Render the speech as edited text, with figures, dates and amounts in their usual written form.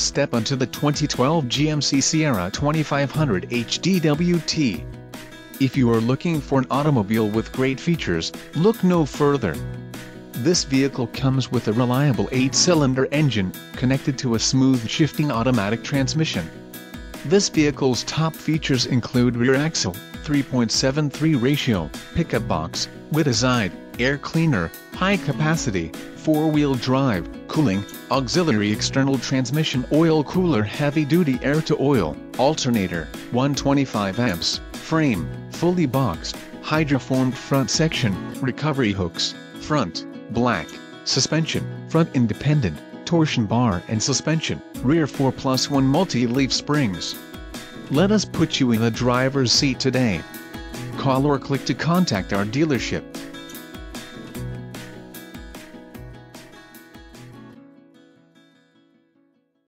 step onto the 2012 GMC Sierra 2500 HDWT. If you are looking for an automobile with great features, look no further. This vehicle comes with a reliable 8-cylinder engine, connected to a smooth shifting automatic transmission. This vehicle's top features include rear axle, 3.73 ratio, pickup box, with a side air cleaner, high capacity, 4-wheel drive, cooling, auxiliary external transmission oil cooler heavy-duty air-to-oil, alternator, 125 amps, frame, fully boxed, hydroformed front section, recovery hooks, front, black, suspension, front independent, torsion bar and suspension, rear 4+1 multi-leaf springs. Let us put you in the driver's seat today. Call or click to contact our dealership.